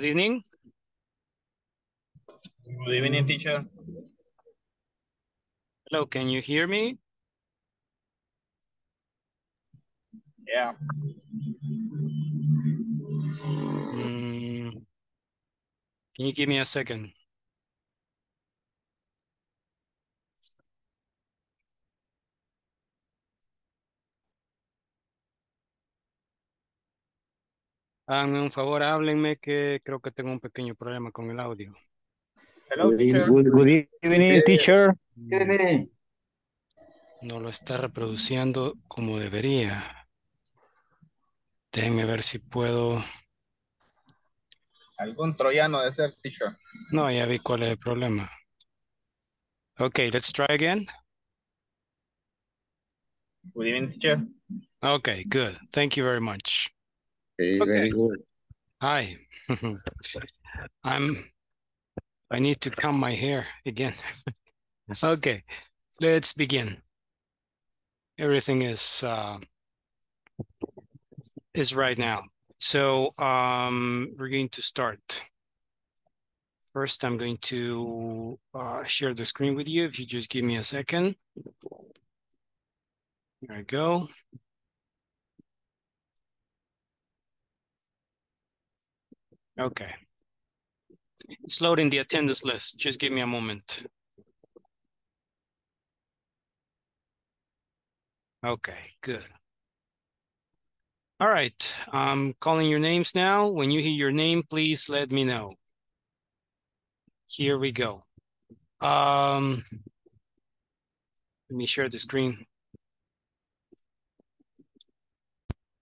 Good evening. Good evening, teacher. Hello, can you hear me? Yeah. Can you give me a second? Háganme un favor, háblenme que creo que tengo un pequeño problema con el audio. Hello, teacher. Good evening, teacher. No lo está reproduciendo como debería. Déjenme ver si puedo. Algún troyano de ser, teacher. No, ya vi cuál es el problema. Okay, let's try again. Good evening, teacher. Okay, good. Thank you very much. Okay. Very good. Hi. I need to comb my hair again. Okay, let's begin. Everything is right now. So we're going to start. First, I'm going to share the screen with you. If you just give me a second. There I go. Okay. It's loading the attendance list. Just give me a moment. Okay, good. All right. I'm calling your names now. When you hear your name, please let me know. Here we go. Let me share the screen.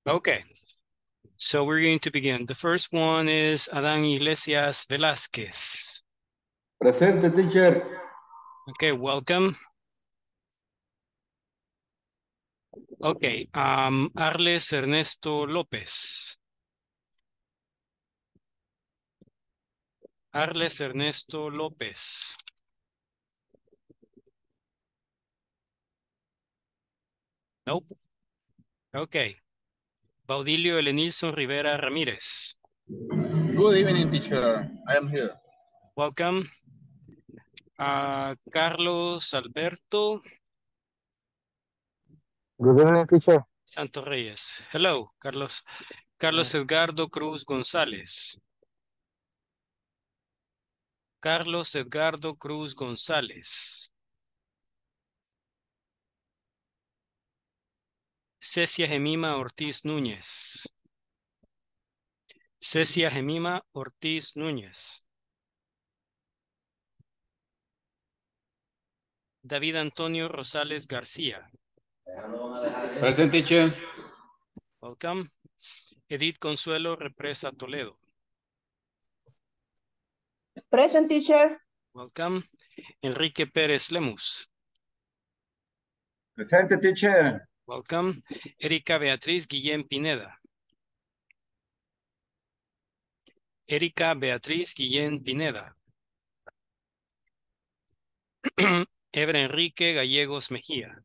Okay. So we're going to begin. The first one is Adán Iglesias Velázquez. Presente, teacher. Okay, welcome. Okay, Arles Ernesto López. Arles Ernesto López. Nope. Okay. Baudilio Elenilson Rivera Ramírez. Good evening, teacher. I am here. Welcome. Carlos Alberto. Good evening, teacher. Santos Reyes. Hello, Carlos. Carlos Edgardo Cruz González. Carlos Edgardo Cruz González. Cecia Gemima Ortiz Núñez. Cecia Gemima Ortiz Núñez. David Antonio Rosales García. Present, teacher. Welcome. Edith Consuelo Represa Toledo. Present, teacher. Welcome. Enrique Pérez Lemus. Present, teacher. Welcome. Erika Beatriz Guillén Pineda. Erika Beatriz Guillén Pineda. Ever Enrique Gallegos Mejía.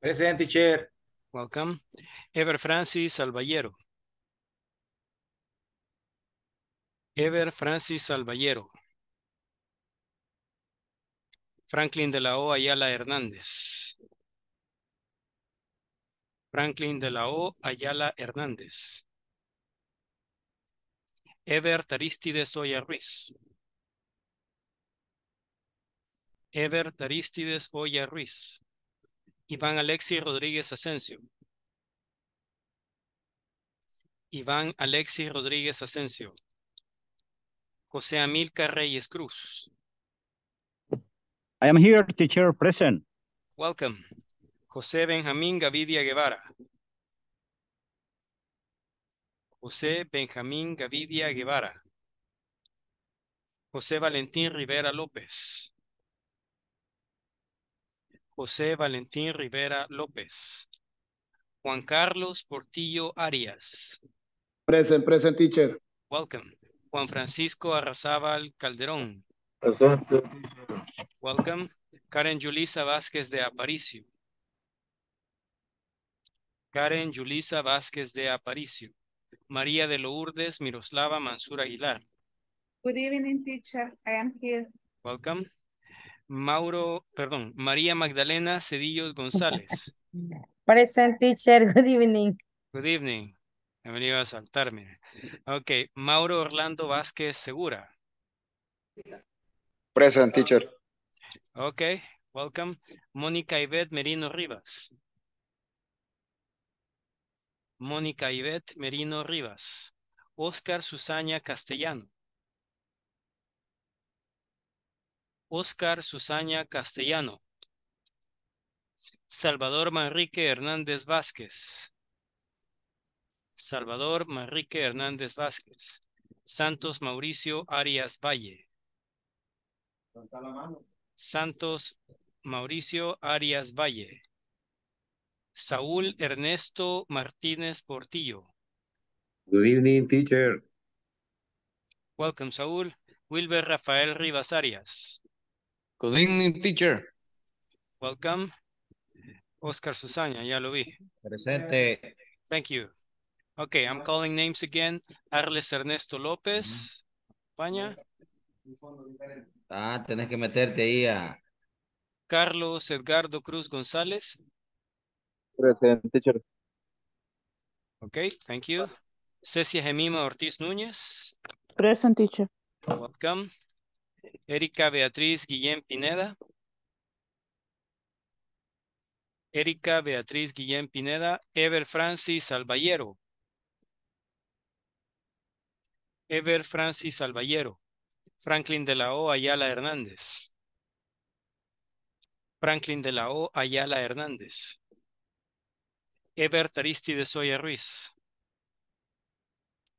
Present, teacher. Welcome. Ever Francis Alballero. Ever Francis Alballero. Franklin de la O Ayala Hernández. Franklin de la O Ayala Hernández. Ever Aristides Oya Ruiz. Ever Aristides Oya Ruiz. Iván Alexis Rodríguez Asensio. Iván Alexis Rodríguez Asensio. José Amílcar Reyes Cruz. I am here, teacher, present. Welcome. José Benjamín Gavidia Guevara. José Benjamín Gavidia Guevara. José Valentín Rivera López. José Valentín Rivera López. Juan Carlos Portillo Arias. Present, present, teacher. Welcome. Juan Francisco Arrazábal Calderón. Present, teacher. Welcome. Karen Yulisa Vázquez de Aparicio. Karen Yulisa Vázquez de Aparicio. María de Lourdes Miroslava Mansur Aguilar. Good evening, teacher. I am here. Welcome. María Magdalena Cedillos González. Present, teacher. Good evening. Good evening. Me venía a saltarme. Ok. Mauro Orlando Vázquez Segura. Present, teacher. Ok. Welcome. Mónica Ivette Merino Rivas. Mónica Ivette Merino Rivas. Oscar Susana Castellano. Oscar Susana Castellano. Salvador Manrique Hernández Vázquez. Salvador Manrique Hernández Vázquez. Santos Mauricio Arias Valle. Santos Mauricio Arias Valle. Saúl Ernesto Martínez Portillo. Good evening, teacher. Welcome, Saúl. Wilber Rafael Rivas Arias. Good evening, teacher. Welcome. Oscar Susana, ya lo vi. Presente. Thank you. Okay, I'm calling names again. Arles Ernesto López. España. Ah, tenés que meterte ahí a... Carlos Edgardo Cruz González. Present, teacher. Okay, thank you. Cecia Gemima Ortiz Núñez. Present, teacher. Welcome. Erika Beatriz Guillén Pineda. Erika Beatriz Guillén Pineda. Ever Francis Alballero. Ever Francis Alballero. Franklin de la O Ayala Hernández. Franklin de la O Ayala Hernández. Ebert Aristides Oya Ruiz.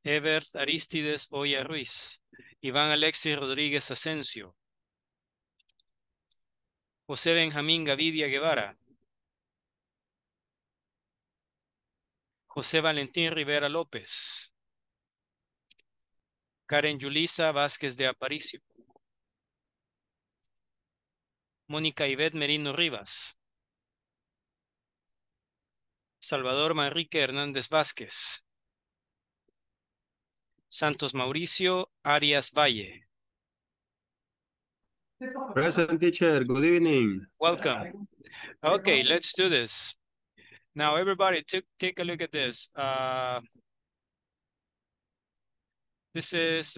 Ebert Aristides Oya Ruiz. Iván Alexis Rodríguez Asensio. José Benjamín Gavidia Guevara. José Valentín Rivera López. Karen Yulisa Vázquez de Aparicio. Mónica Ivette Merino Rivas. Salvador Manrique Hernández Vázquez. Santos Mauricio Arias Valle. Present, teacher. Good evening. Welcome. Okay, let's do this. Now, everybody, take a look at this. This is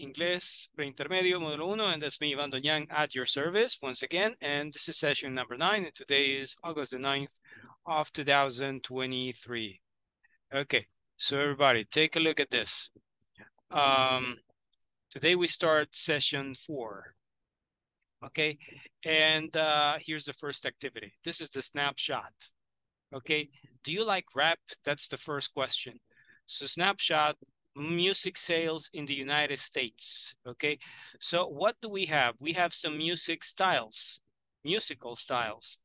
Inglés Preintermedio Modelo 1, and that's me, Iván Doñan, at your service once again. And this is session number 9, and today is August the 9th of 2023. Okay, so everybody, take a look at this. Today we start session 4. Okay, and here's the first activity. This is the snapshot. Okay, do you like rap? That's the first question. So snapshot. Music sales in the United States. Okay, so what do we have? We have some music styles, musical styles.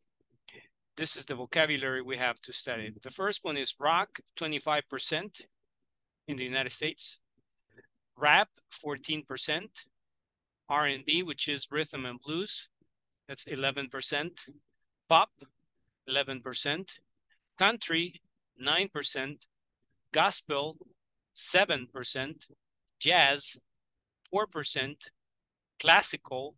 This is the vocabulary we have to study. The first one is rock, 25% in the United States. Rap, 14%. R&B, which is rhythm and blues, that's 11%. Pop, 11%. Country, 9%. Gospel, 7%, jazz, 4%, classical,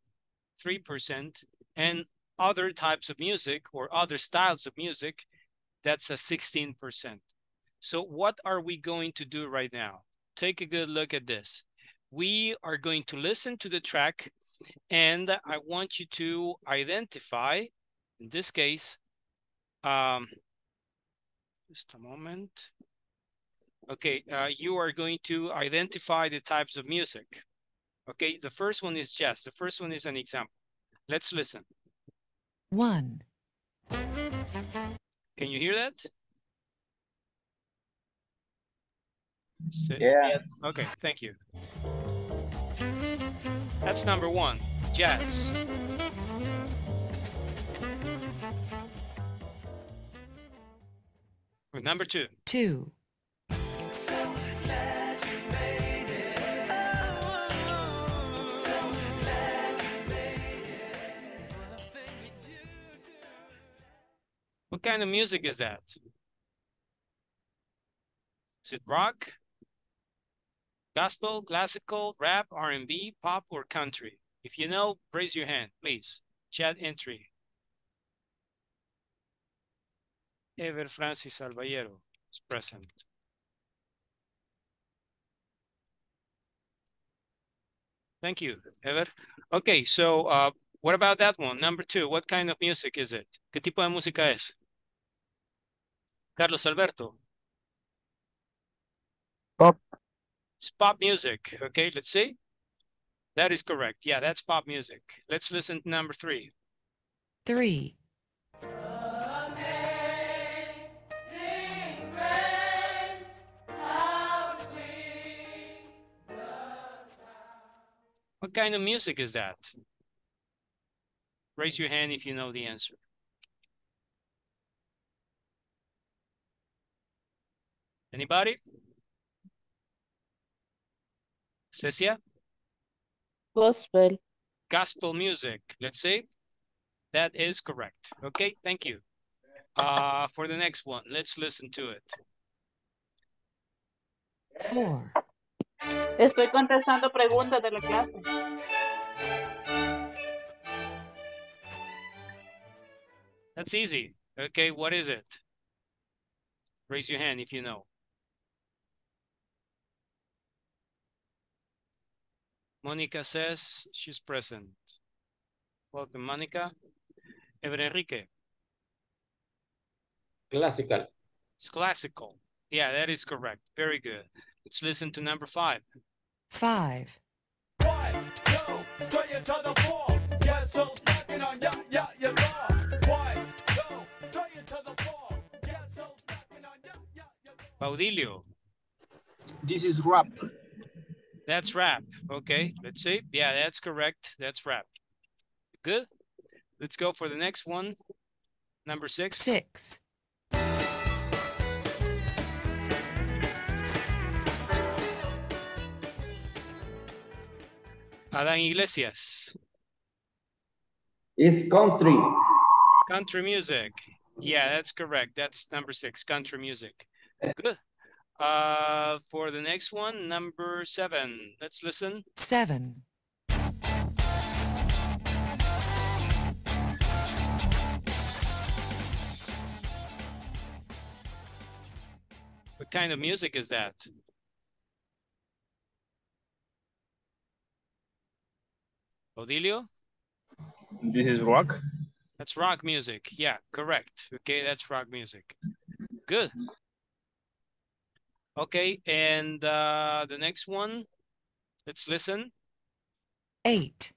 3%, and other types of music or other styles of music, that's a 16%. So what are we going to do right now? Take a good look at this. We are going to listen to the track, and I want you to identify, in this case, just a moment. Okay, you are going to identify the types of music. Okay, the first one is jazz. The first one is an example. Let's listen. One. Can you hear that? Yes. Okay, thank you. That's number one, jazz. With number two. Two. What kind of music is that? Is it rock? Gospel, classical, rap, R&B, pop, or country? If you know, raise your hand, please. Chat entry. Ever Francis Alballero is present. Thank you, Ever. Okay, so what about that one? Number two, what kind of music is it? ¿Qué tipo de música es? Carlos Alberto. Pop. It's pop music. Okay, let's see. That is correct. Yeah, that's pop music. Let's listen to number three. Three. Amazing grace, how sweet the sound. What kind of music is that? Raise your hand if you know the answer. Anybody? Cecia? Gospel. Gospel music. Let's see. That is correct. Okay, thank you. For the next one, let's listen to it. Four. Estoy contestando preguntas de la clase. That's easy. Okay, what is it? Raise your hand if you know. Monica says she's present. Welcome, Monica. Ever Enrique. Classical. It's classical. Yeah, that is correct. Very good. Let's listen to number five. Five. One, two, three, and to the four. Yes, so knocking on ya, ya, ya, ya. One, two, three, and to the four. Yes, so knocking on ya, ya, ya. Baudilio. This is rap. That's rap. Okay, let's see. Yeah, that's correct. That's rap. Good. Let's go for the next one. Number six. Six. Adán Iglesias. It's country. Country music. Yeah, that's correct. That's number six, country music. Good. For the next one, number seven. Let's listen. Seven. What kind of music is that? Odilio? This is rock. That's rock music. Yeah, correct. Okay, that's rock music. Good. Okay, and the next one, let's listen. Eight.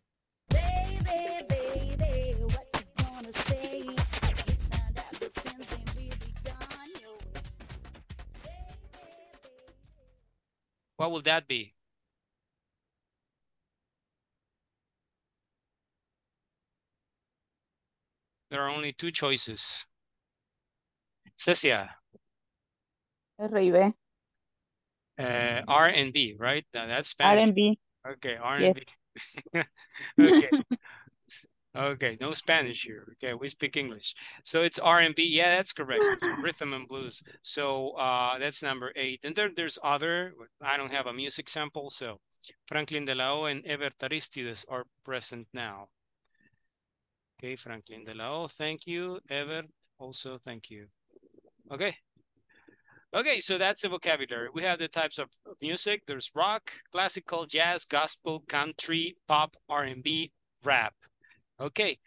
Baby, baby, what you gonna say? What will that be? There are only two choices. Cecia. Arriba. R&B, right? That's Spanish. R&B. Okay, R&B. Yes. Okay. Okay, no Spanish here. Okay, we speak English. So it's R&B. Yeah, that's correct. It's rhythm and blues. So that's number eight. And there's other. I don't have a music sample, so Franklin de la O and Ever Aristides are present now. Okay, Franklin de la O, thank you. Ever, also thank you. Okay. Okay, so that's the vocabulary. We have the types of music. There's rock, classical, jazz, gospel, country, pop, R&B, rap. Okay,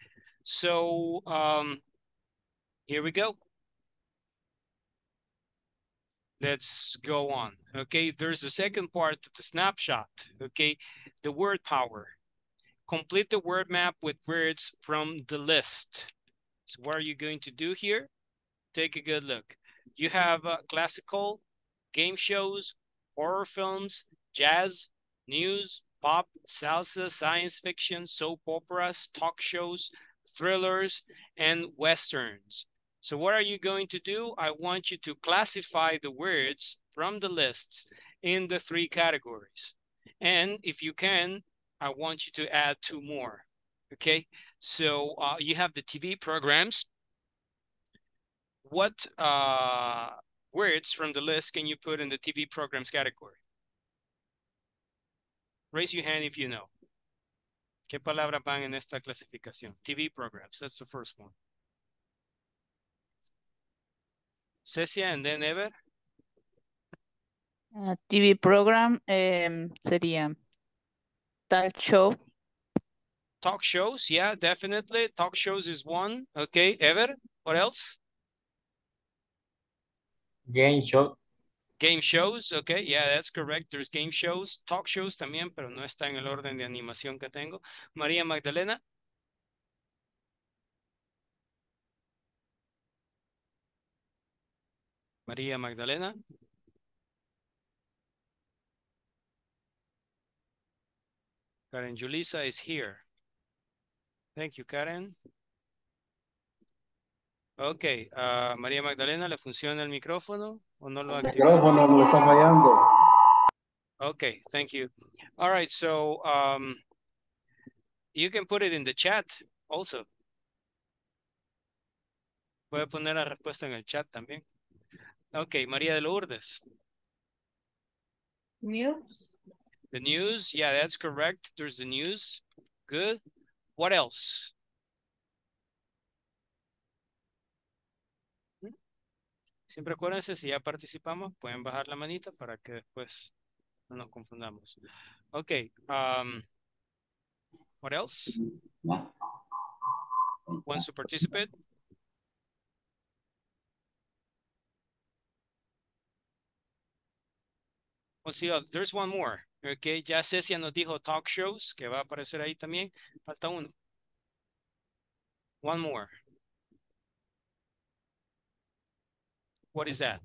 so here we go. Let's go on. Okay, there's the second part, the snapshot. Okay, the word power. Complete the word map with words from the list. So what are you going to do here? Take a good look. You have classical, game shows, horror films, jazz, news, pop, salsa, science fiction, soap operas, talk shows, thrillers, and westerns. So what are you going to do? I want you to classify the words from the lists in the three categories. And if you can, I want you to add two more. Okay, so you have the TV programs. What words from the list can you put in the TV programs category? Raise your hand if you know. ¿Qué palabras van en esta clasificación? TV programs, that's the first one. Cecia, and then Ever? TV program sería talk show. Talk shows, yeah, definitely. Talk shows is one. Okay, Ever, what else? Game show. Game shows, okay, yeah, that's correct. There's game shows, talk shows también, pero no está en el orden de animación que tengo. María Magdalena. María Magdalena. Karen Julissa is here. Thank you, Karen. Ok, María Magdalena, ¿le funciona el micrófono o no lo activa? El micrófono lo está fallando. Ok, thank you. All right, so you can put it in the chat also. Puede poner la respuesta en el chat también. Ok, María de Lourdes. News. The news, yeah, that's correct. There's the news. Good. What else? Siempre acuérdense, si ya participamos, pueden bajar la manita para que después no nos confundamos. Ok. What else? Wants to participate? Let's see, there's one more. Ok, ya Cecia nos dijo talk shows, que va a aparecer ahí también. Falta uno. One more. What is that?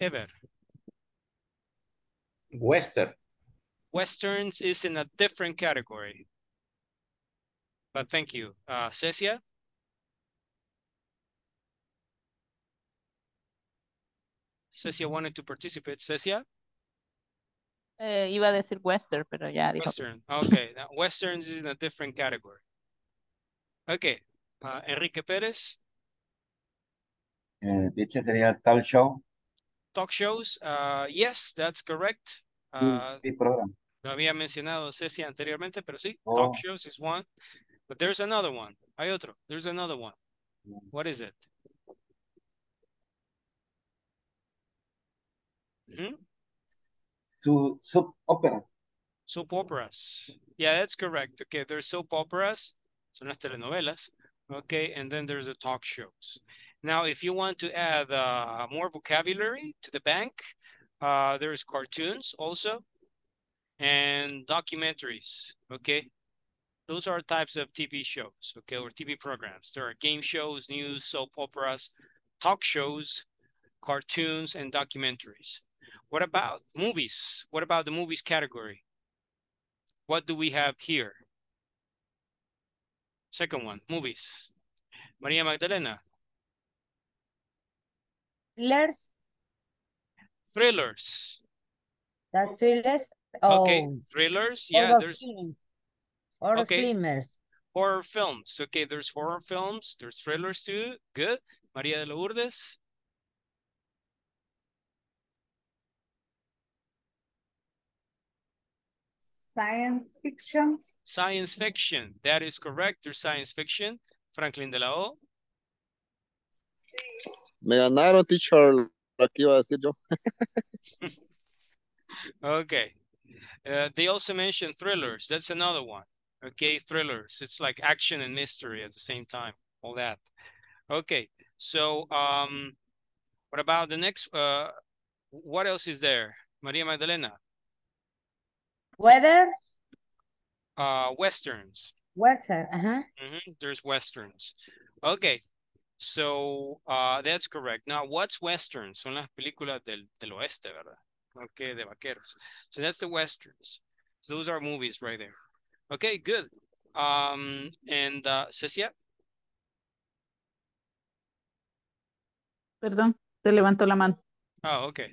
Ever. Western. Westerns is in a different category. But thank you. Cecia? Cecia wanted to participate. Cecia? Iba a decir Western, pero ya dijo. Western, okay. Now, Western is in a different category. Okay. Enrique Pérez. Dicho sería talk show. Talk shows, yes, that's correct. Sí, program. Lo había mencionado Cecia anteriormente, pero sí, oh. Talk shows is one. But there's another one. Hay otro. There's another one. What is it? Mm-hmm. Soap opera. Soap operas. Yeah, that's correct. Okay, there's soap operas. Son las telenovelas. Okay, and then there's the talk shows. Now, if you want to add more vocabulary to the bank, there's cartoons also and documentaries. Okay, those are types of TV shows, okay, or TV programs. There are game shows, news, soap operas, talk shows, cartoons, and documentaries. What about movies? What about the movies category? What do we have here? Second one, movies. Maria Magdalena. Thrillers. Thrillers. That's thrillers. Oh. Okay, thrillers. Yeah, there's horror films. Horror films. Okay, there's horror films. There's thrillers too. Good. Maria de Lourdes. Science fiction. Science fiction. That is correct. There's science fiction. Franklin de la O. Me ganaron, teacher. Lo que iba a decir yo. Okay. They also mentioned thrillers. That's another one. Okay, thrillers. It's like action and mystery at the same time. All that. Okay. So, what about the next? What else is there? Maria Magdalena. Weather? Westerns. Western, There's westerns. Okay, so that's correct. Now, what's westerns? Son las películas del oeste, ¿verdad? Okay, de vaqueros. So that's the westerns. So those are movies right there. Okay, good. And Cecia? Perdón, te levantó la mano. Oh, okay.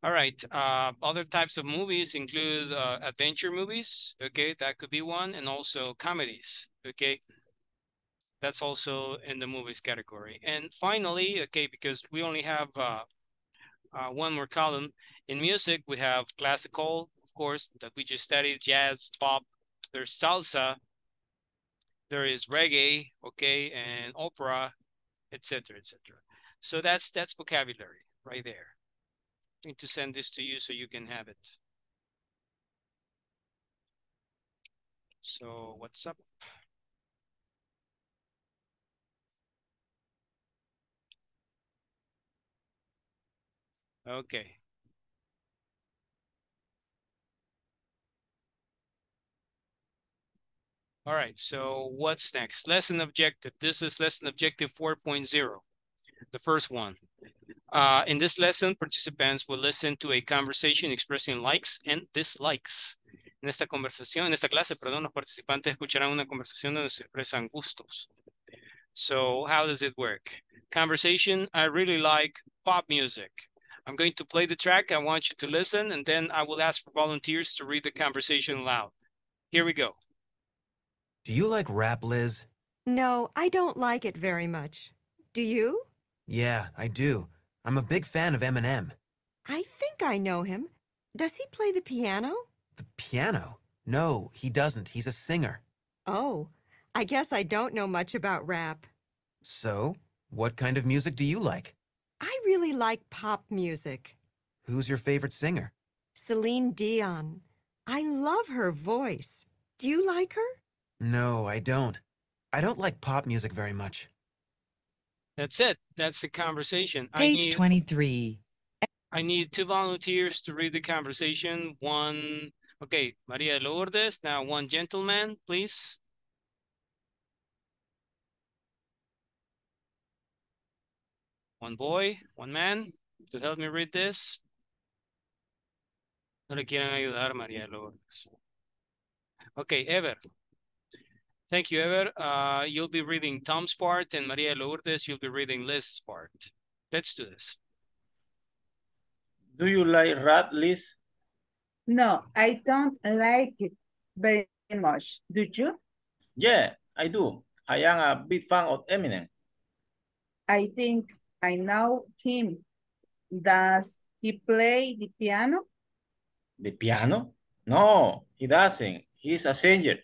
All right, other types of movies include adventure movies, okay, that could be one, and also comedies, okay. That's also in the movies category. And finally, okay, because we only have one more column. In music, we have classical, of course, that we just studied, jazz, pop. There's salsa. There is reggae, okay, and opera, etc., etc. So that's vocabulary right there. I need to send this to you so you can have it. So what's up? Okay. All right, so what's next? Lesson objective. This is lesson objective 4.0, the first one. In this lesson, participants will listen to a conversation expressing likes and dislikes. En esta conversación, en esta clase, perdón, los participantes escucharán una conversación donde se expresan gustos. So how does it work? Conversation, I really like pop music. I'm going to play the track. I want you to listen, and then I will ask for volunteers to read the conversation aloud. Here we go. Do you like rap, Liz? No, I don't like it very much. Do you? Yeah, I do. I'm a big fan of Eminem. I think I know him. Does he play the piano? The piano? No, he doesn't. He's a singer. Oh, I guess I don't know much about rap. So, what kind of music do you like? I really like pop music. Who's your favorite singer? Celine Dion. I love her voice. Do you like her? No, I don't. I don't like pop music very much. That's it. That's the conversation. Page 23. I need two volunteers to read the conversation. One, okay, Maria Lourdes. Now one gentleman, please. One boy, one man, to help me read this. No le quieren ayudar, María Lourdes. Okay, Ever. Thank you, Ever. You'll be reading Tom's part, and María Lourdes, you'll be reading Liz's part. Let's do this. Do you like rap, Liz? No, I don't like it very much. Do you? Yeah, I do. I am a big fan of Eminem. I think I know him. Does he play the piano? The piano? No, he doesn't. He's a singer.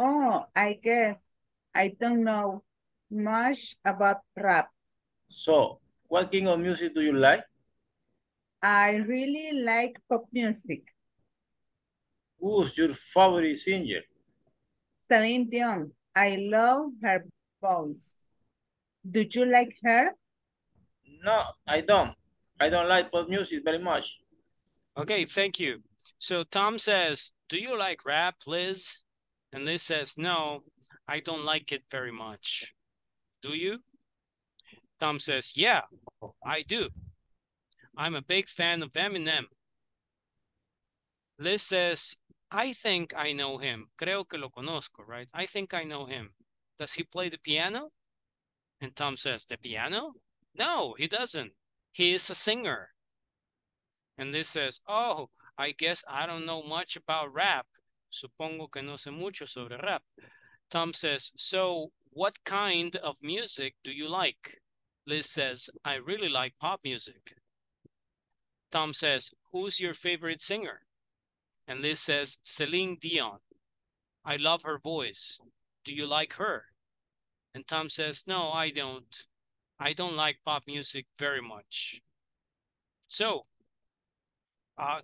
Oh, I guess I don't know much about rap. So, what kind of music do you like? I really like pop music. Who's your favorite singer? Celine Dion. I love her voice. Do you like her? No, I don't. I don't like pop music very much. Okay, thank you. So Tom says, do you like rap, Liz? And Liz says, no, I don't like it very much. Do you? Tom says, yeah, I do. I'm a big fan of Eminem. Liz says, I think I know him. Creo que lo conozco, right? I think I know him. Does he play the piano? And Tom says, the piano? No, he doesn't. He is a singer. And Liz says, oh, I guess I don't know much about rap. Supongo que no sé mucho sobre rap. Tom says, so what kind of music do you like? Liz says, I really like pop music. Tom says, who's your favorite singer? And Liz says, Celine Dion. I love her voice. Do you like her? And Tom says, no, I don't. I don't like pop music very much. So,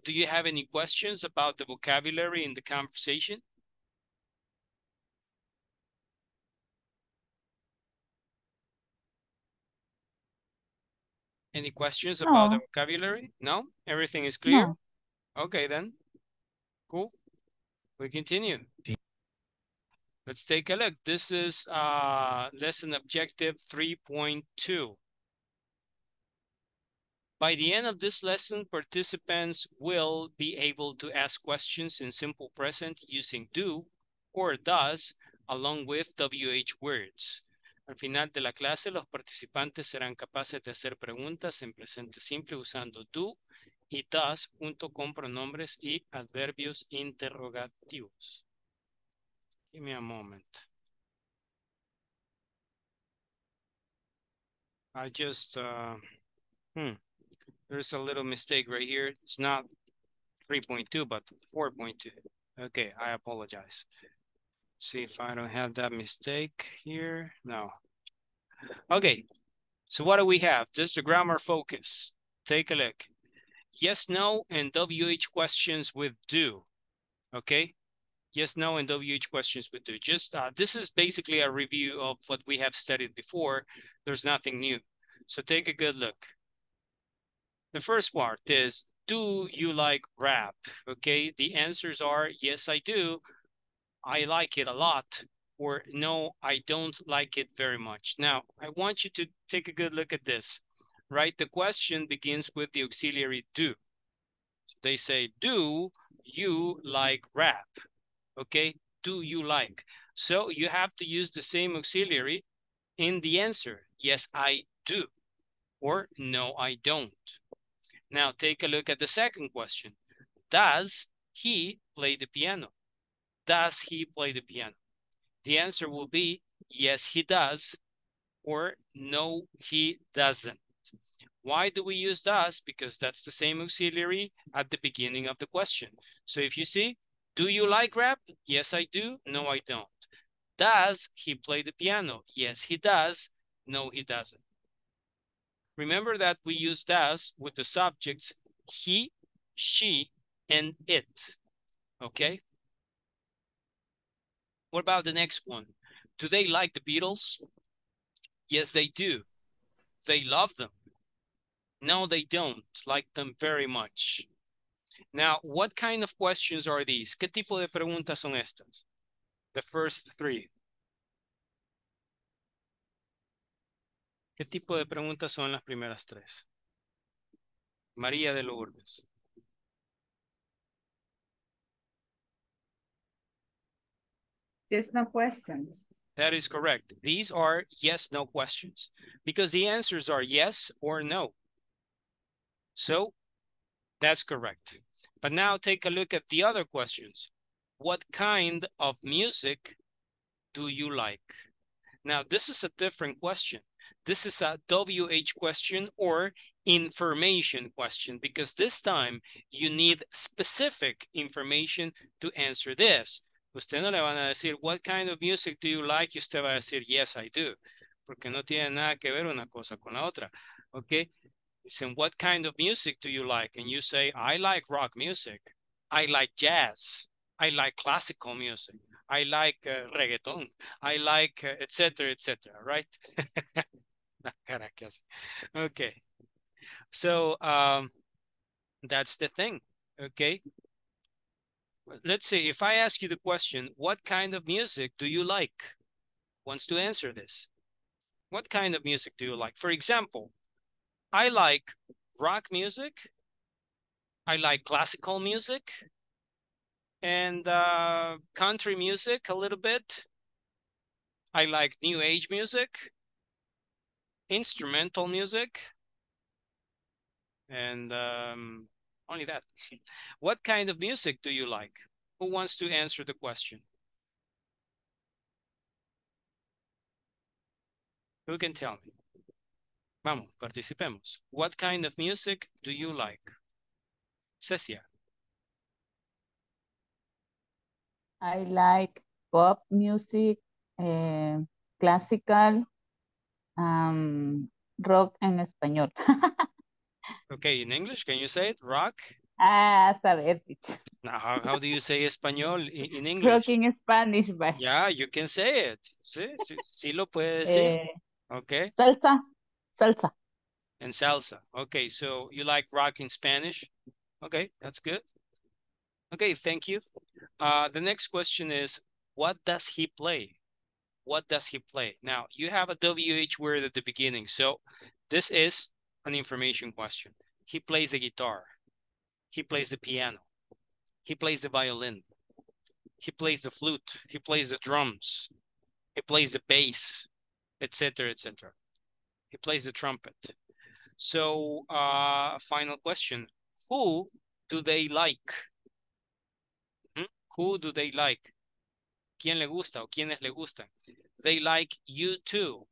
do you have any questions about the vocabulary in the conversation? Any questions about the vocabulary? No? Everything is clear? No. Okay, then. Cool. We continue. Let's take a look. This is lesson objective 3.2. By the end of this lesson, participants will be able to ask questions in simple present using do or does along with WH words. Al final de la clase, los participantes serán capaces de hacer preguntas en presente simple usando do y does junto con pronombres y adverbios interrogativos. Give me a moment. I just, hmm, there's a little mistake right here. It's not 3.2, but 4.2. Okay, I apologize. See if I don't have that mistake here. No. Okay, so what do we have? This is the grammar focus. Take a look. Yes, no, and WH questions with do. Okay, yes, no, and WH questions with do. Just this is basically a review of what we have studied before. There's nothing new. So take a good look. The first part is, do you like rap? Okay, the answers are yes, I do. I like it a lot, or no, I don't like it very much. Now, I want you to take a good look at this, right? The question begins with the auxiliary do. They say, do you like rap? Okay, do you like? So you have to use the same auxiliary in the answer. Yes, I do, or no, I don't. Now, take a look at the second question. Does he play the piano? Does he play the piano? The answer will be, yes, he does, or no, he doesn't. Why do we use does? Because that's the same auxiliary at the beginning of the question. So if you see, do you like rap? Yes, I do. No, I don't. Does he play the piano? Yes, he does. No, he doesn't. Remember that we use does with the subjects he, she, and it, okay? What about the next one? Do they like the Beatles? Yes, they do. They love them. No, they don't like them very much. Now, what kind of questions are these? ¿Qué tipo de preguntas son estas? The first three. ¿Qué tipo de preguntas son las primeras tres? María de Lourdes. Yes, no questions. That is correct. These are yes, no questions, because the answers are yes or no. So that's correct. But now take a look at the other questions. What kind of music do you like? Now, this is a different question. This is a WH question or information question, because this time you need specific information to answer this. Usted no le van a decir, what kind of music do you like? Y usted va a decir, yes, I do. Porque no tiene nada que ver una cosa con la otra. Okay? Dicen, what kind of music do you like? And you say, I like rock music. I like jazz. I like classical music. I like reggaeton. I like, et cetera, right? Okay. So that's the thing. Okay. Let's see, if I ask you the question, what kind of music do you like? Wants to answer this. What kind of music do you like? For example, I like rock music. I like classical music and country music a little bit. I like new age music, instrumental music, and only that. What kind of music do you like? Who wants to answer the question? Who can tell me? Vamos, participemos. What kind of music do you like? Cecia. I like pop music, classical, rock en español. Okay, in English, can you say it? Rock? Ah, saber. Now, how do you say español in English? Rock in Spanish. But... yeah, you can say it. Sí, sí, sí lo puede decir. Okay. Salsa. Salsa. And salsa. Okay, so you like rock in Spanish? Okay, that's good. Okay, thank you. The next question is, what does he play? What does he play? Now, you have a WH word at the beginning, so this is an information question. He plays the guitar. He plays the piano. He plays the violin. He plays the flute. He plays the drums. He plays the bass, etc., etc. He plays the trumpet. So, final question. Who do they like? Hmm? Who do they like? ¿Quién le gusta o quiénes le gustan? They like you too,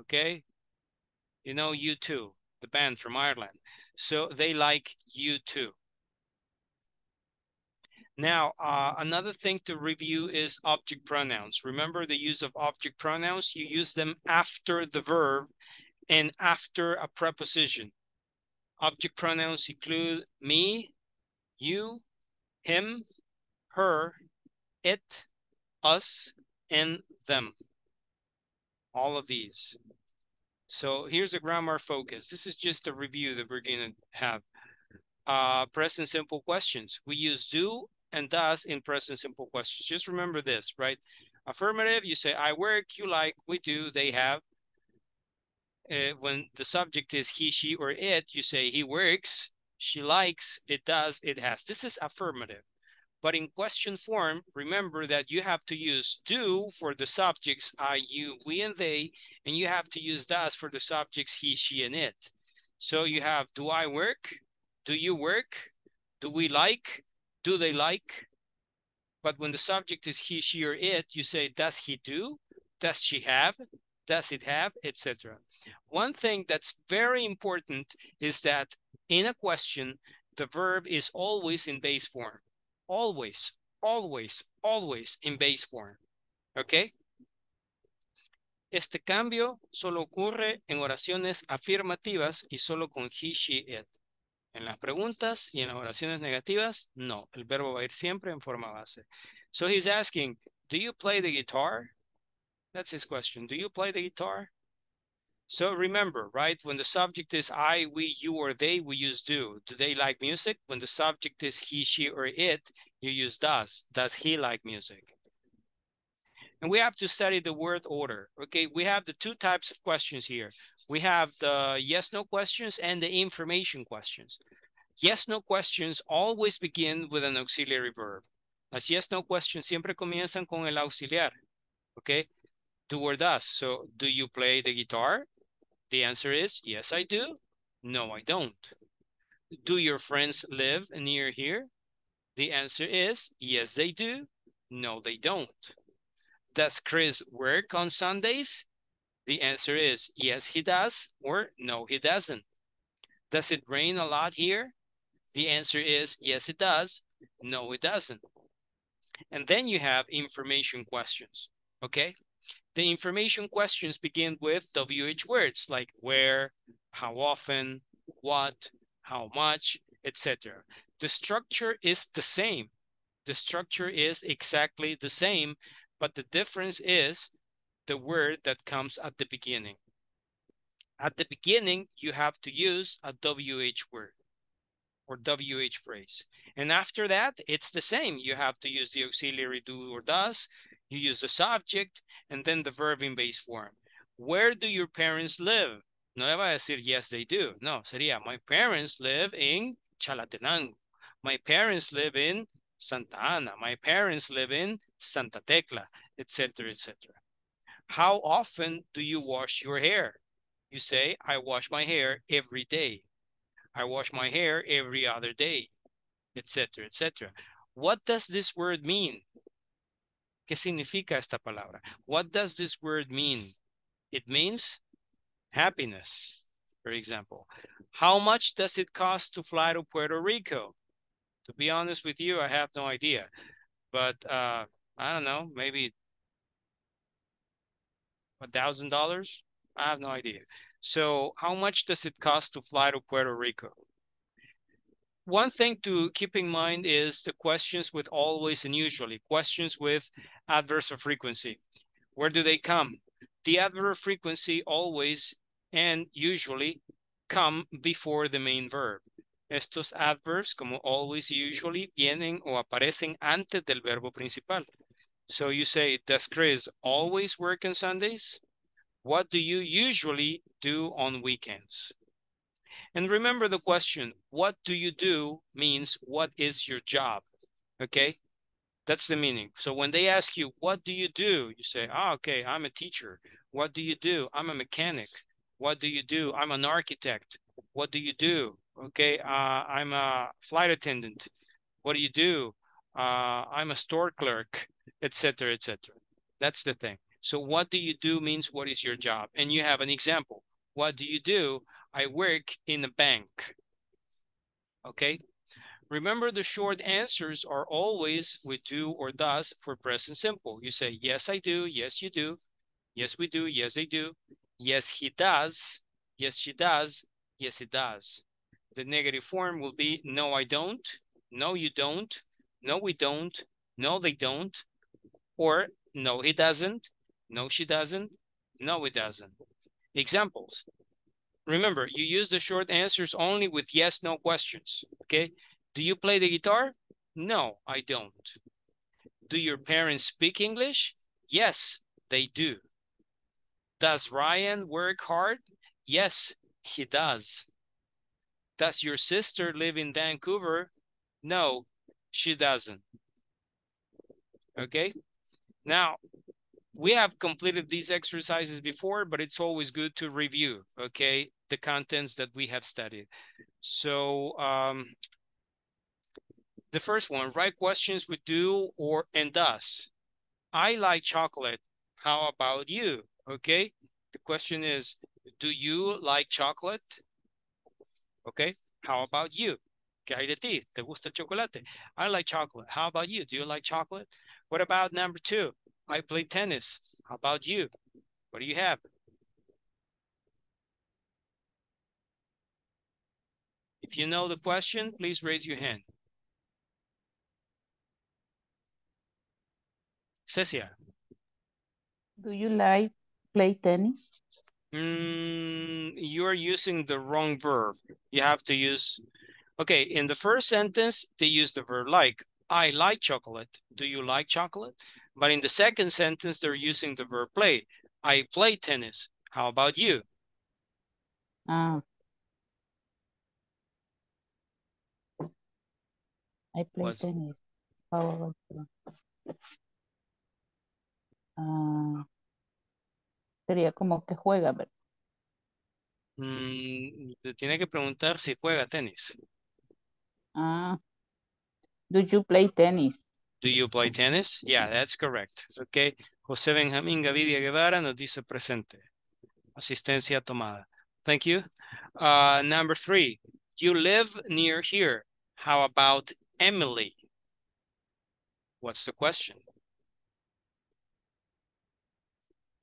okay? You know U2, the band from Ireland. So they like U2. Now, another thing to review is object pronouns. Remember the use of object pronouns? You use them after the verb and after a preposition. Object pronouns include me, you, him, her, it, us, and them. All of these. So here's a grammar focus. This is just a review that we're going to have. Present simple questions. We use do and does in present simple questions. Just remember this, right? Affirmative, you say, I work, you like, we do, they have. When the subject is he, she, or it, you say he works, she likes, it does, it has. This is affirmative. But in question form, remember that you have to use do for the subjects, I, you, we, and they, and you have to use does for the subjects, he, she, and it. So you have, do I work? Do you work? Do we like? Do they like? But when the subject is he, she, or it, you say, does he do? Does she have? Does it have? Etc. One thing that's very important is that in a question, the verb is always in base form. Always, always, always in base form. ¿Ok? Este cambio solo ocurre en oraciones afirmativas y solo con he, she, it. En las preguntas y en las oraciones negativas, no. El verbo va a ir siempre en forma base. So he's asking, do you play the guitar? That's his question. Do you play the guitar? So remember, right, when the subject is I, we, you, or they, we use do. Do they like music? When the subject is he, she, or it, you use does. Does he like music? And we have to study the word order, okay? We have the two types of questions here. We have the yes-no questions and the information questions. Yes-no questions always begin with an auxiliary verb. Las yes-no questions siempre comienzan con el auxiliar, okay? Do or does. So, do you play the guitar? The answer is, yes, I do. No, I don't. Do your friends live near here? The answer is, yes, they do. No, they don't. Does Chris work on Sundays? The answer is, yes, he does, or no, he doesn't. Does it rain a lot here? The answer is, yes, it does. No, it doesn't. And then you have information questions, okay? The information questions begin with WH words like where, how often, what, how much, etc. The structure is the same. The structure is exactly the same, but the difference is the word that comes at the beginning. At the beginning, you have to use a WH word or WH phrase. And after that, it's the same. You have to use the auxiliary do or does. You use the subject and then the verb in base form. Where do your parents live? No le va a decir, yes, they do. No, sería, my parents live in Chalatenango. My parents live in Santa Ana. My parents live in Santa Tecla, etc., etc. How often do you wash your hair? You say, I wash my hair every day. I wash my hair every other day, etc., etc. What does this word mean? ¿Qué significa esta palabra? What does this word mean? It means happiness, for example. How much does it cost to fly to Puerto Rico? To be honest with you, I have no idea. But I don't know, maybe $1,000? I have no idea. So how much does it cost to fly to Puerto Rico? One thing to keep in mind is the questions with always and usually, questions with adverbs of frequency. Where do they come? The adverb of frequency always and usually come before the main verb. Estos adverbs, como always, usually, vienen o aparecen antes del verbo principal. So you say, does Chris always work on Sundays? What do you usually do on weekends? And remember the question, what do you do means what is your job, okay? That's the meaning. So when they ask you, what do? You say, oh, okay, I'm a teacher. What do you do? I'm a mechanic. What do you do? I'm an architect. What do you do? Okay, I'm a flight attendant. What do you do? I'm a store clerk, etc., etc. That's the thing. So what do you do means what is your job? And you have an example. What do? I work in a bank. Okay. Remember, the short answers are always with do or does for present simple. You say, yes, I do. Yes, you do. Yes, we do. Yes, they do. Yes, he does. Yes, she does. Yes, it does. The negative form will be, no, I don't. No, you don't. No, we don't. No, they don't. Or, no, he doesn't. No, she doesn't. No, it doesn't. Examples. Remember, you use the short answers only with yes, no questions. Okay. Do you play the guitar? No, I don't. Do your parents speak English? Yes, they do. Does Ryan work hard? Yes, he does. Does your sister live in Vancouver? No, she doesn't. Okay. Now, we have completed these exercises before, but it's always good to review, okay, the contents that we have studied. So, the first one, write questions with do or and does. I like chocolate. How about you? Okay. The question is, do you like chocolate? Okay. How about you? ¿Qué hay de ti? ¿Te gusta el chocolate? I like chocolate. How about you? Do you like chocolate? What about number two? I play tennis. How about you? What do you have? If you know the question, please raise your hand. Cecia. Do you like play tennis? You're using the wrong verb. You have to use... Okay, in the first sentence, they use the verb like. I like chocolate. Do you like chocolate? But in the second sentence, they're using the verb play. I play tennis. How about you? I play tennis. How about you? Sería como que juega, ¿verdad? Te tiene que preguntar si juega tenis. Do you play tennis? Do you play tennis? Yeah, that's correct. Okay. José Benjamín Gavidia Guevara nos dice presente. Asistencia tomada. Thank you. Number three. You live near here. How about Emily? What's the question?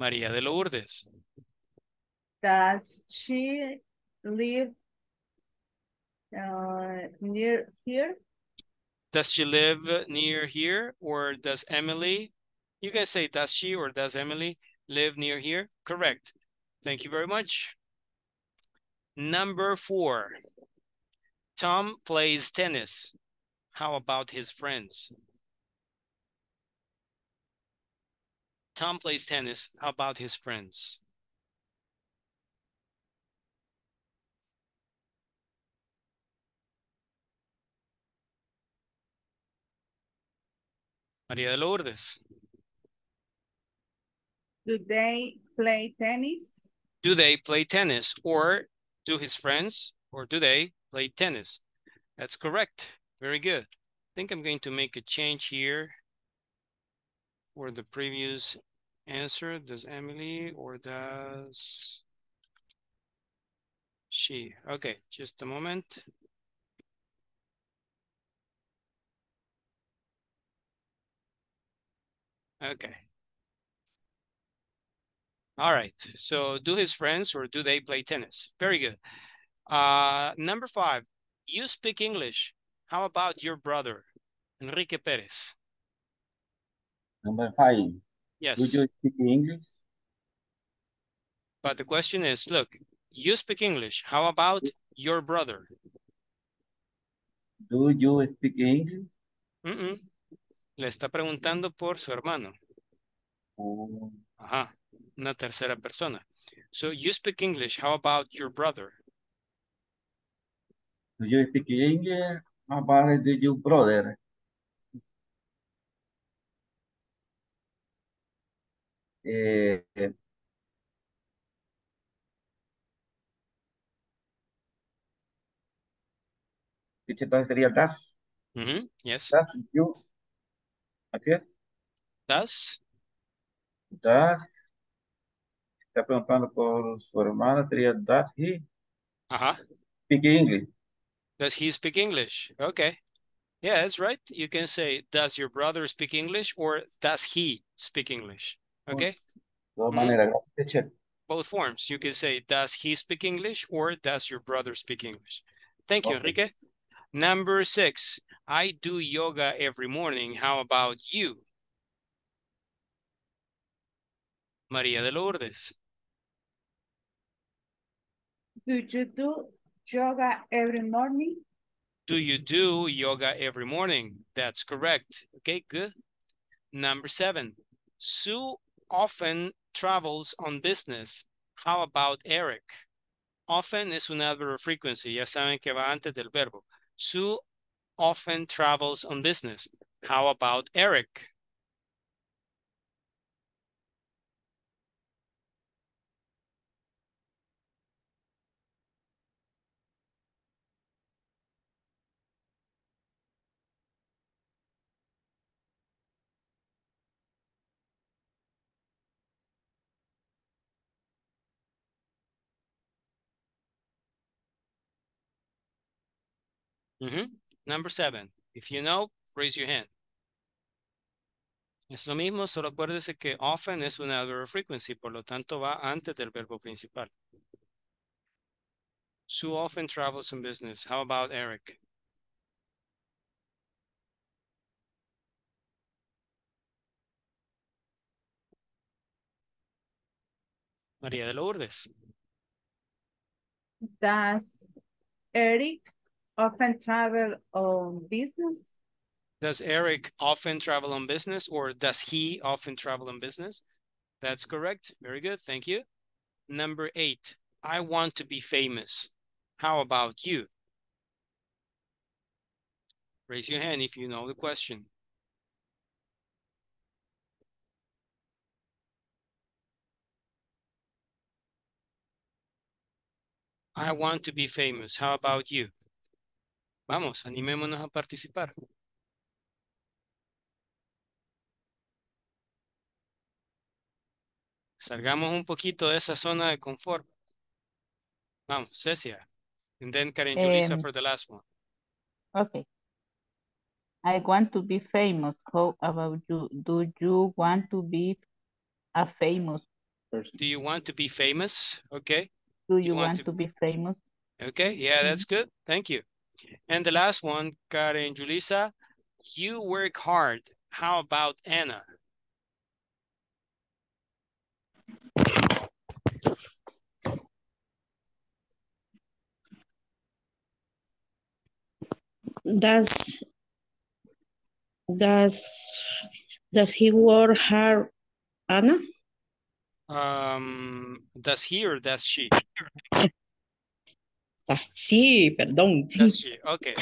María de Lourdes. Does she live near here? Does she live near here, or does Emily, you can say does she or does Emily live near here? Correct. Thank you very much. Number four, Tom plays tennis. How about his friends? Tom plays tennis. How about his friends? María de Lourdes. Do they play tennis? Do they play tennis? Or do his friends, or do they play tennis? That's correct. Very good. I think I'm going to make a change here for the previous answer. Does Emily or does she? Okay, just a moment. Okay. All right. So do his friends or do they play tennis? Very good. Number five, you speak English. How about your brother, Enrique Perez? Number five. Yes. Do you speak English? But the question is, look, you speak English. How about your brother? Do you speak English? Mm-mm. Le está preguntando por su hermano. Ajá, una tercera persona. So you speak English. How about your brother? Do you speak English? How about your brother? Entonces sería das. Yes. Das, you. Okay. Does Está preguntando por su hermana, sería that he Uh-huh. speak English. Does he speak English? Okay. Yeah, that's right. You can say, does your brother speak English? Or does he speak English? Okay. Both forms. You can say, does he speak English? Or does your brother speak English? Thank you, Enrique. Number 6. I do yoga every morning. How about you? Maria de Lourdes. Do you do yoga every morning? Do you do yoga every morning? That's correct. Okay, good. Number 7. Sue often travels on business. How about Eric? Often es un adverb of frequency. Ya saben que va antes del verbo. Sue often travels on business. How about Eric? Number 7. If you know, raise your hand. Es lo mismo, solo acuérdese que often es un adverb of frequency, por lo tanto va antes del verbo principal. Sue often travels in business. How about Eric? María de Lourdes. Does Eric often travel on business? Does Eric often travel on business, or does he often travel on business? That's correct. Very good. Thank you. Number 8. I want to be famous. How about you? Raise your hand if you know the question. I want to be famous. How about you? Vamos, animémonos a participar. Salgamos un poquito de esa zona de confort. Vamos, Cecia. And then Karen Julissa for the last one. Okay. I want to be famous. How about you? Do you want to be a famous person? Do you want to be famous? Okay. Do you want to be famous? Okay, yeah, that's good. Thank you. And the last one, Karen Julissa, you work hard. How about Anna? Does he work hard, Anna? Does he or does she? Sí, perdón. That's she. Okay.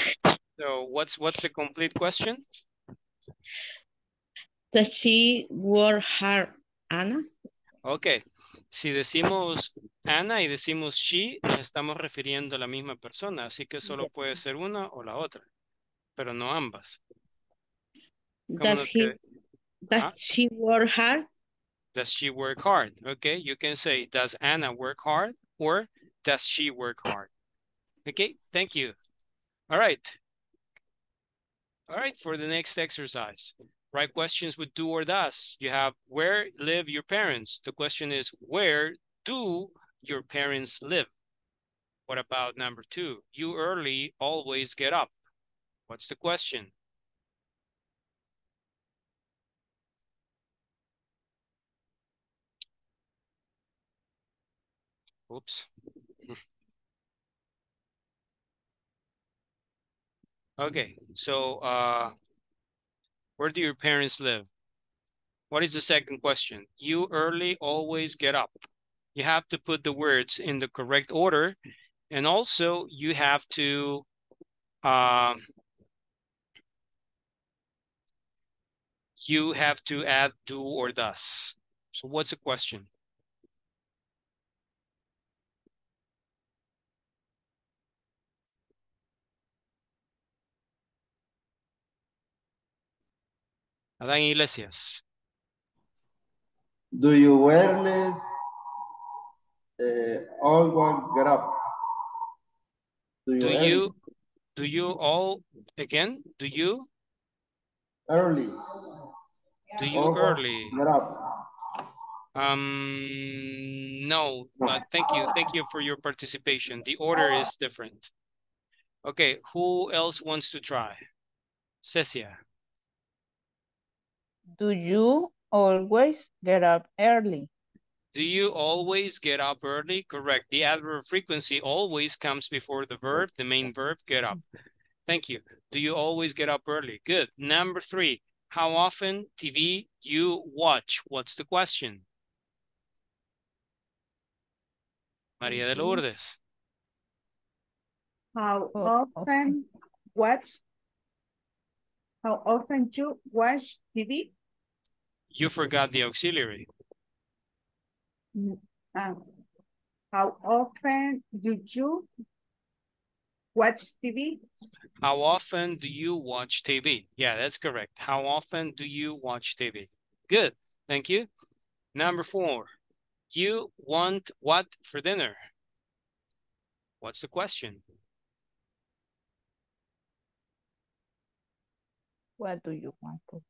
So what's the complete question? Does she work hard, Ana? Okay. Si decimos Ana y decimos she, nos estamos refiriendo a la misma persona, así que solo puede ser una o la otra, pero no ambas. Does she work hard? Does she work hard? Okay. You can say, does Anna work hard? Or does she work hard? Okay, thank you. All right. All right, for the next exercise, write questions with do or does. You have, where live your parents? The question is, where do your parents live? What about number 2? You early always get up. What's the question? Oops. Okay, so where do your parents live? What is the second question? You early always get up. You have to put the words in the correct order, and also you have to add do or does. So what's the question? Adán Iglesias. Do you wear less all one get up. Do you all again? Do you early? Do you all early get up? No, but thank you for your participation. The order is different. Okay, who else wants to try? Cecia. Do you always get up early? Do you always get up early? Correct. The adverb frequency always comes before the verb, the main verb, get up. Thank you. Do you always get up early? Good. Number three, how often TV you watch? What's the question? Maria de Lourdes. How often you watch TV? You forgot the auxiliary. How often do you watch TV? How often do you watch TV? Yeah, that's correct. How often do you watch TV? Good. Thank you. Number four. You want what for dinner? What's the question? What do you want to?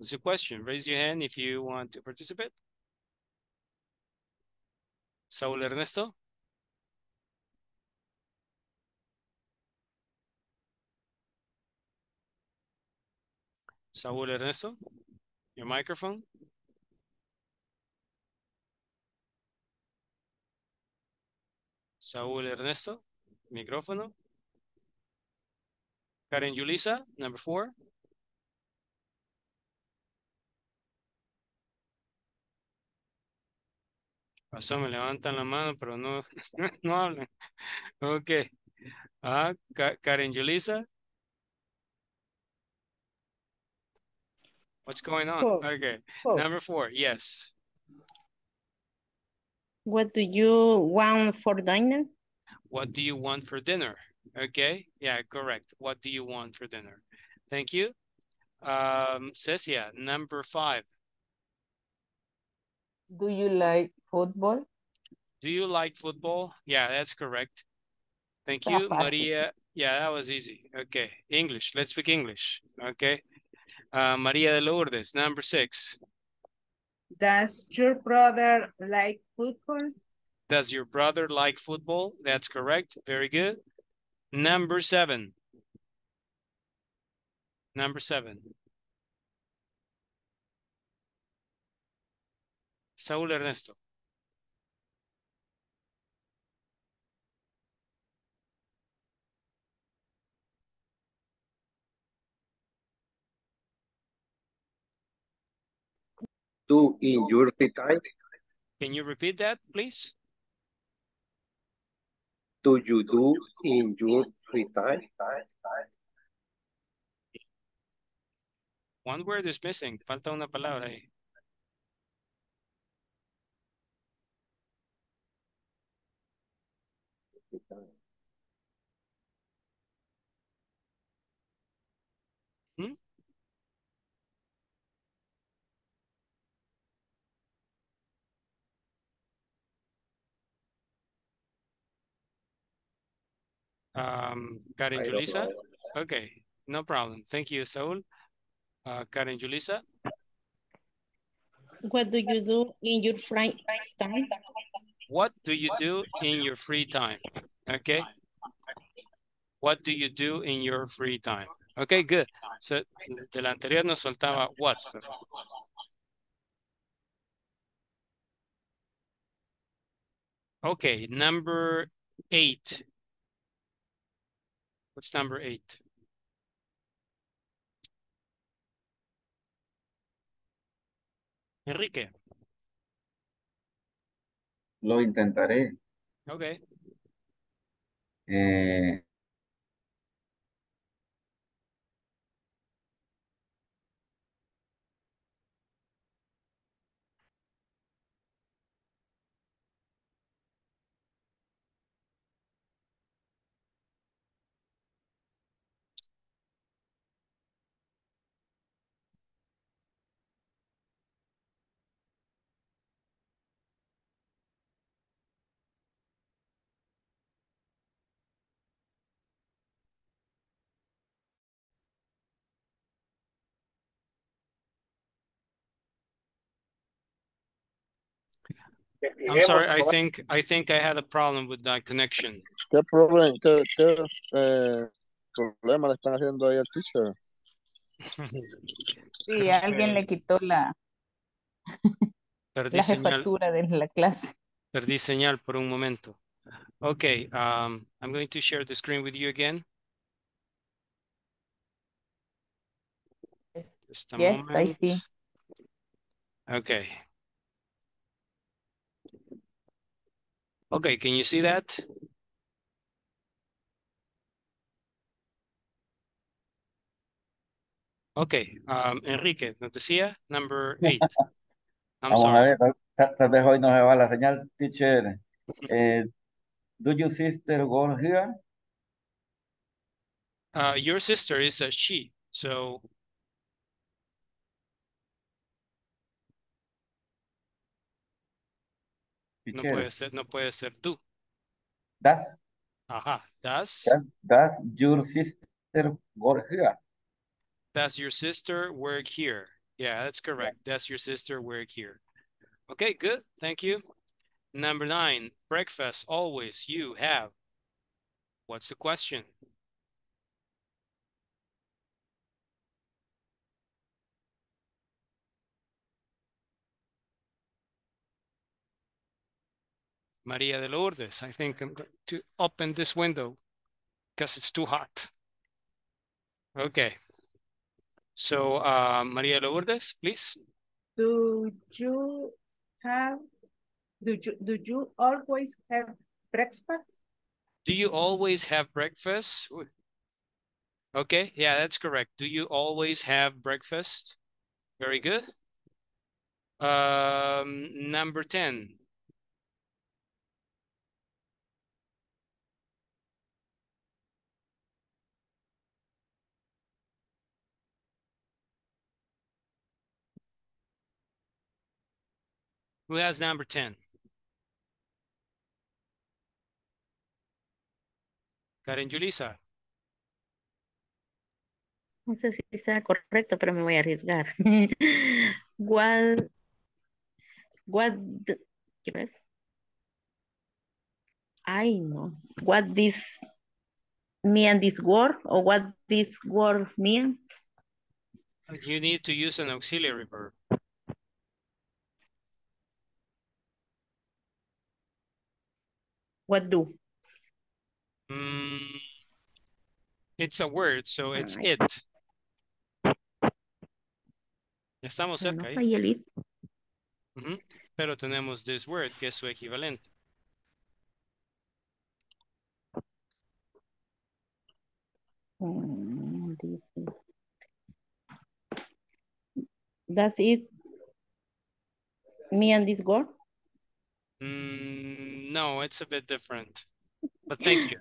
It's a question. Raise your hand if you want to participate. Saul Ernesto? Saul Ernesto? Your microphone? Saul Ernesto? Micrófono? Karen Yulisa, number four. Pasó, me levantan la mano, pero no, no hablan. Okay. Karen Yulisa. What's going on? Four. Okay. Four. Number four, yes. What do you want for dinner? What do you want for dinner? Okay. Yeah, correct. What do you want for dinner? Thank you. Cecia, number five. Do you like football? Do you like football? Yeah, that's correct. Thank you, Maria. Yeah, that was easy. Okay, English. Let's speak English. Okay. Maria de Lourdes, number six. Does your brother like football? Does your brother like football? That's correct. Very good. Number seven. Number seven. Saul Ernesto. Do in your time. Can you repeat that, please? Do you do in your free time? One word is missing. Falta una palabra ahí. Karen Yulisa? Okay, no problem. Thank you, Saul. Karen Yulisa? What do you do in your free time? What do you do in your free time? Okay. What do you do in your free time? Okay, good. So, de la anterior nos soltaba what. Okay, number eight. What's number eight? Enrique. Lo intentaré. Okay. I'm sorry, I think I had a problem with that connection. ¿Qué problema le están haciendo ahí al teacher? Sí, alguien le quitó la jefatura de la clase. Perdí señal por un momento. Okay, I'm going to share the screen with you again. Yes, I see. Okay. Okay, can you see that? Okay, Enrique, ¿no te decía? Number 8. I'm sorry. Tal vez hoy no se va la señal, teacher. Do your sister go here? Your sister is a she, so... No puede ser tú. Does. Ajá, does. Does your sister work here? Does your sister work here? Yeah, that's correct. Yeah. Does your sister work here? Okay, good. Thank you. Number 9, breakfast always you have. What's the question? Maria de Lourdes, I think I'm going to open this window because it's too hot. Okay. So, Maria de Lourdes, please. Do you always have breakfast? Do you always have breakfast? Okay, yeah, that's correct. Do you always have breakfast? Very good. Number 10. Who has number 10? Karen Julissa. No sé si sea correcto, pero me voy a arriesgar. What this mean, this word, or what this word means? You need to use an auxiliary verb. What do? It's a word, so it's right. It. Estamos cerca. It. Pero tenemos this word, que es su equivalente. Does it mean this word? No, it's a bit different, but thank you.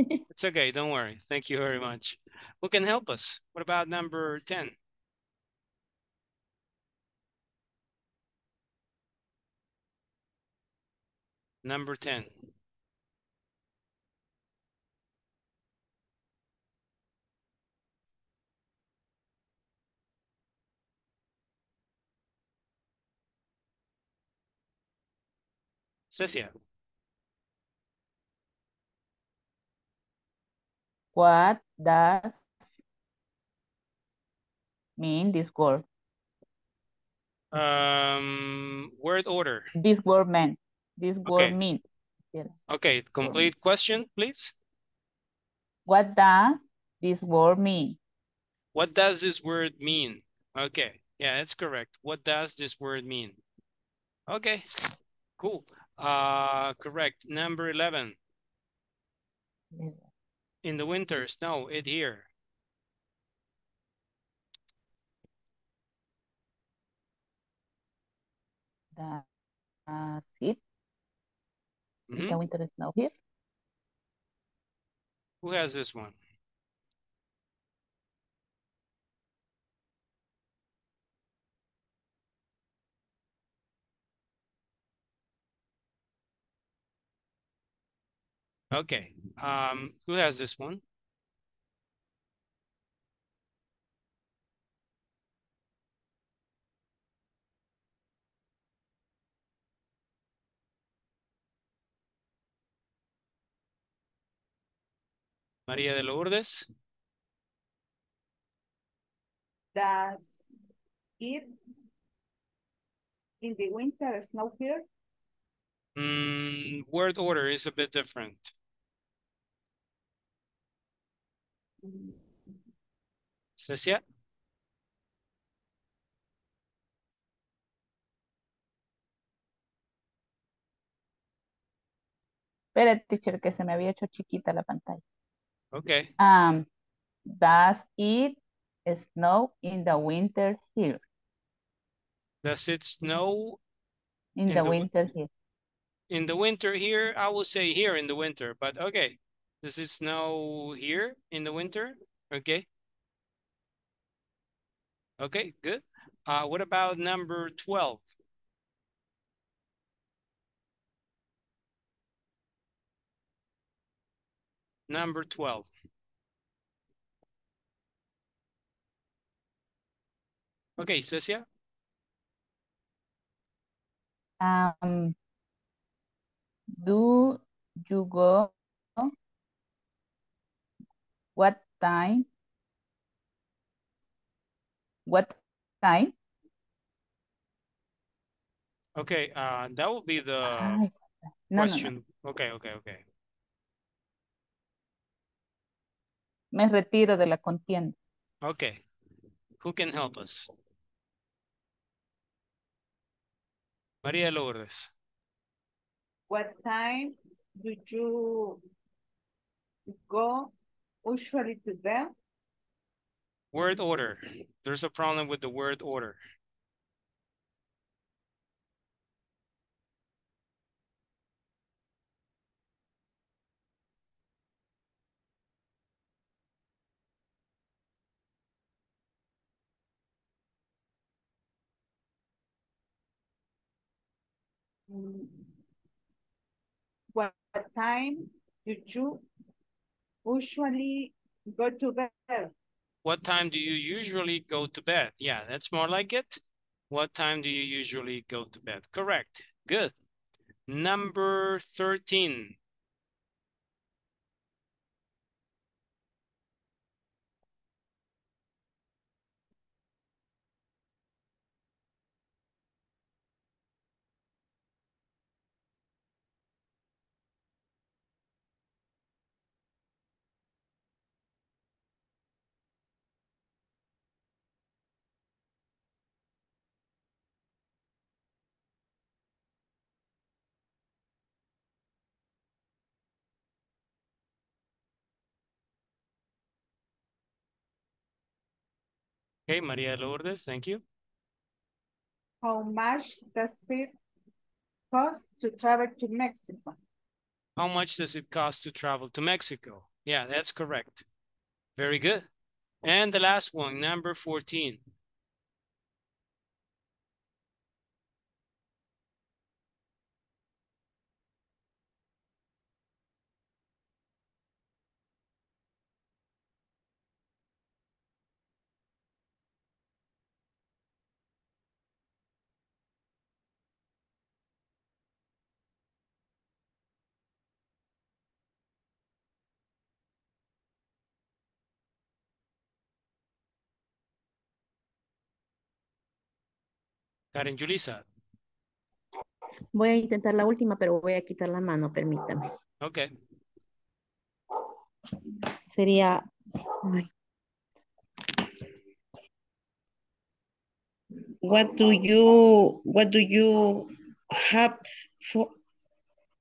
It's okay, don't worry. Thank you very much. Who can help us? What about number 10? Number 10. Cecia. What does mean this word? Word order. This word meant. This word mean. Yes. Okay, complete question, please. What does this word mean? What does this word mean? Okay, yeah, that's correct. What does this word mean? Okay, cool. Correct. Number 11. Yeah. In the winter, snow, it here. That's it. In the winter, snow here. Who has this one? Okay, who has this one? María de Lourdes. Does it in the winter snow here? Word order is a bit different. Cecia? Espera, teacher, que se me había hecho chiquita la pantalla. Okay. Does it snow in the winter here? Does it snow in the winter here? In the winter here, I would say here in the winter, but okay. Does it snow here in the winter? Okay. Okay, good. What about number 12? Number 12. Okay, Cecia. Do you go? What time? What time? Okay, that will be the question. No. Okay, okay, okay. Me retiro de la contienda. Okay. Who can help us? María Lourdes. What time do you go usually to bed? Word order. There's a problem with the word order. What time do you usually go to bed? What time do you usually go to bed? Yeah, that's more like it. What time do you usually go to bed? Correct. Good. Number 13. Okay, Maria Lourdes, thank you. How much does it cost to travel to Mexico? How much does it cost to travel to Mexico? Yeah, that's correct. Very good. And the last one, number 14. Karen Julissa. Voy a intentar la última, pero voy a quitar la mano, permítame. Ok. Sería... Ay. What do you have for,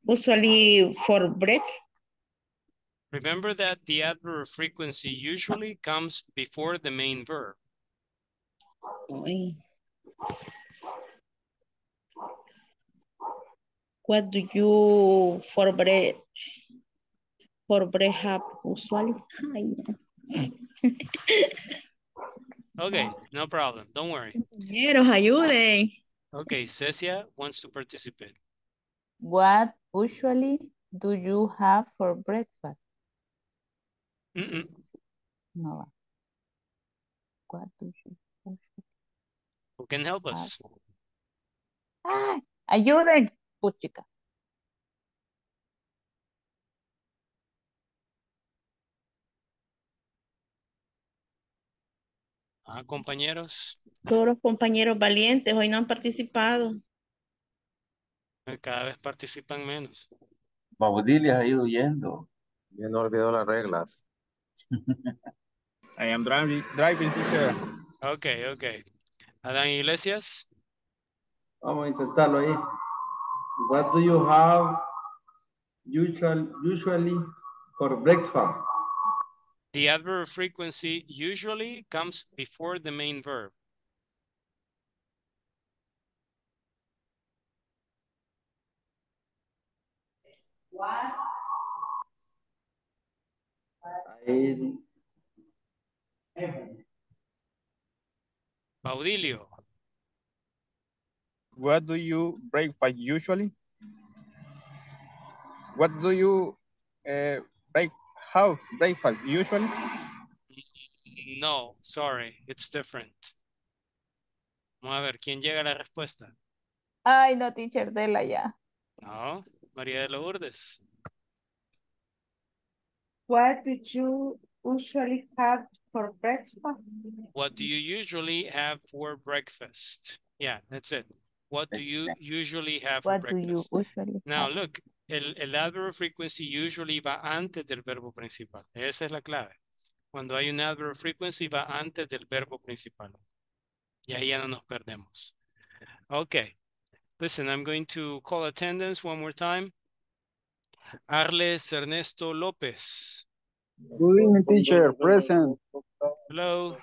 usually for breath? Remember that the adverb frequency usually comes before the main verb. Ay. What do you for bread have usually? Okay, no problem. Don't worry. Okay, Cecia wants to participate. What usually do you have for breakfast? No. What do you usually? Who can help us? Ayuden, puchica. Ah, compañeros. Todos los compañeros valientes hoy no han participado. Cada vez participan menos. Babudiles ha ido huyendo. Ya no olvidó las reglas. I am driving teacher. Ok. Adán Iglesias. Vamos a intentarlo ahí. What do you have usually for breakfast? The adverb frequency usually comes before the main verb. What? Baudilio. What do you breakfast usually? What do you breakfast usually? No, sorry, it's different. Vamos a ver, ¿quién llega a la respuesta? Ay, no, teacher, Dela ya. No, María de Lourdes. What do you usually have for breakfast? What do you usually have for breakfast? Yeah, that's it. What do you usually have for breakfast? Now, look. El adverb frequency usually va antes del verbo principal. Esa es la clave. Cuando hay un adverb frequency va antes del verbo principal. Y ahí ya no nos perdemos. Okay. Listen, I'm going to call attendance one more time. Arles Ernesto López. Good evening, teacher. Present. Hello.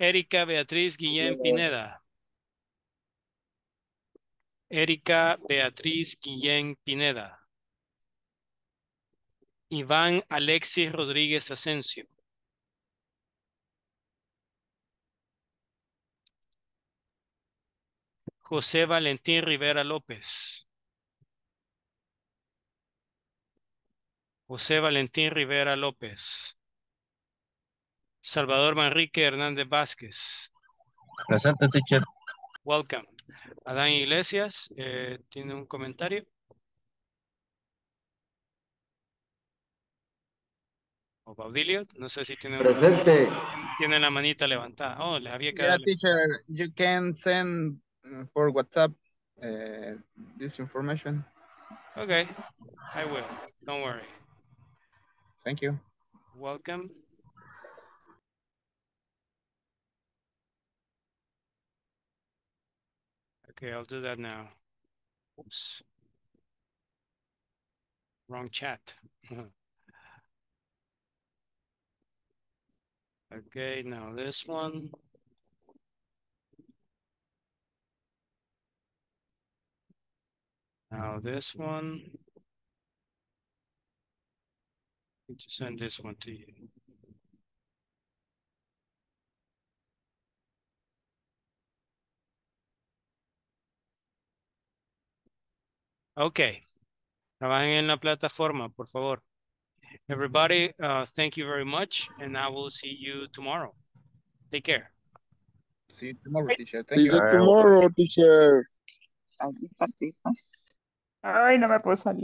Erika Beatriz Guillén Pineda. Erika Beatriz Guillén Pineda. Iván Alexis Rodríguez Asensio. José Valentín Rivera López. José Valentín Rivera López. Salvador Manrique Hernández Vázquez. Presente, teacher. Welcome. Adán Iglesias, ¿tiene un comentario? O Baudilio, no sé si tiene. Presente. Tiene la manita levantada. Oh, les había quedado. Yeah, teacher, you can send for WhatsApp this information. Okay, I will. Don't worry. Thank you. Welcome. Okay, I'll do that now. Oops. Wrong chat. Okay, now this one. Now this one. I need to send this one to you. Ok, trabajen en la plataforma, por favor. Everybody, thank you very much, and I will see you tomorrow. Take care. See you tomorrow, teacher. Thank you. See you tomorrow, teacher. Ay, no me puedo salir.